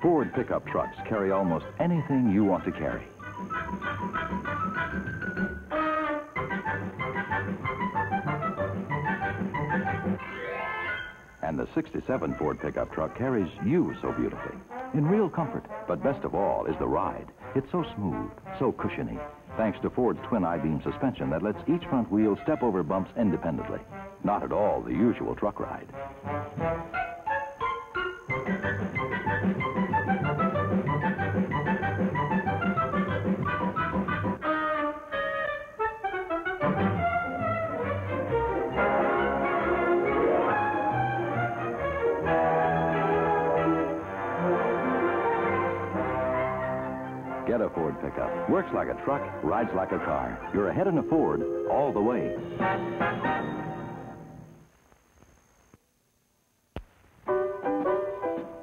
Ford pickup trucks carry almost anything you want to carry. And the 67 Ford pickup truck carries you so beautifully, in real comfort. But best of all is the ride. It's so smooth, so cushiony, thanks to Ford's twin I-beam suspension that lets each front wheel step over bumps independently. Not at all the usual truck ride. Get a Ford pickup. Works like a truck, rides like a car. You're ahead in a Ford all the way.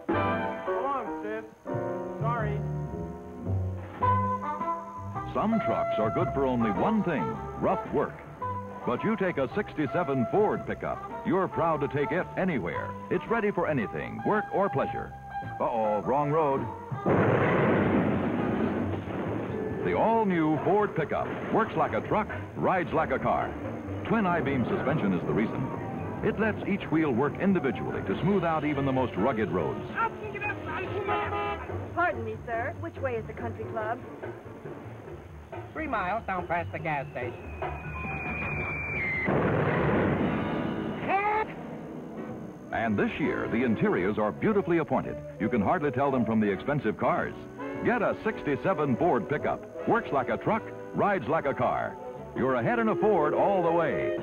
So long, sis. Sorry. Some trucks are good for only one thing, rough work. But you take a 67 Ford pickup. You're proud to take it anywhere. It's ready for anything, work or pleasure. Uh-oh, wrong road. The all-new Ford pickup works like a truck, rides like a car. Twin I-beam suspension is the reason. It lets each wheel work individually to smooth out even the most rugged roads. Pardon me, sir. Which way is the country club? 3 miles down past the gas station. And this year, the interiors are beautifully appointed. You can hardly tell them from the expensive cars. Get a 67 Ford pickup. Works like a truck, rides like a car. You're ahead in a Ford all the way.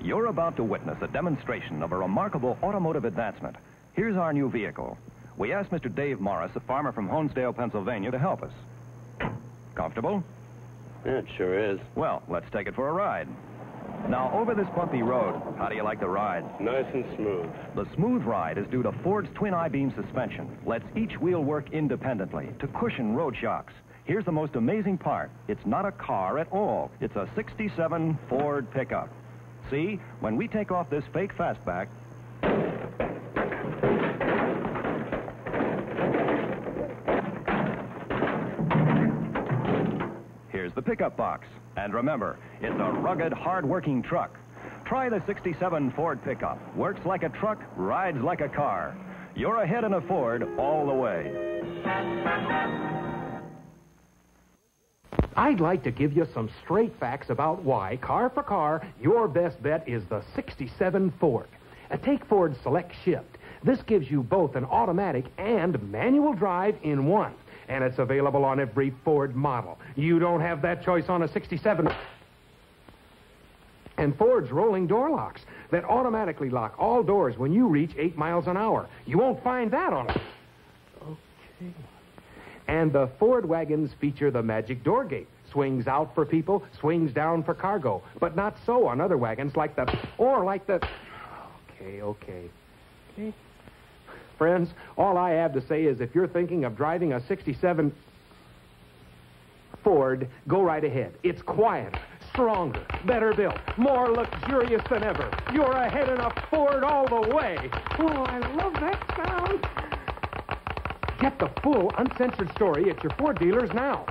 You're about to witness a demonstration of a remarkable automotive advancement. Here's our new vehicle. We asked Mr. Dave Morris, a farmer from Honesdale, Pennsylvania, to help us. Comfortable? It sure is. Well, let's take it for a ride. Now, over this bumpy road, how do you like the ride? Nice and smooth. The smooth ride is due to Ford's twin I-beam suspension. Lets each wheel work independently to cushion road shocks. Here's the most amazing part. It's not a car at all. It's a 67 Ford pickup. See, when we take off this fake fastback, here's the pickup box. And remember, it's a rugged, hard-working truck. Try the 67 Ford pickup. Works like a truck, rides like a car. You're ahead in a Ford all the way. I'd like to give you some straight facts about why, car for car, your best bet is the 67 Ford. Take Ford Select Shift. This gives you both an automatic and manual drive in one. And it's available on every Ford model. You don't have that choice on a 67. And Ford's rolling door locks that automatically lock all doors when you reach 8 miles an hour. You won't find that on it. Okay. And the Ford wagons feature the magic door gate. Swings out for people, swings down for cargo. But not so on other wagons like the... or like the... Okay. Friends, all I have to say is if you're thinking of driving a 67 Ford, go right ahead. It's quieter, stronger, better built, more luxurious than ever. You're ahead in a Ford all the way. Oh, I love that sound. Get the full, uncensored story at your Ford dealers now.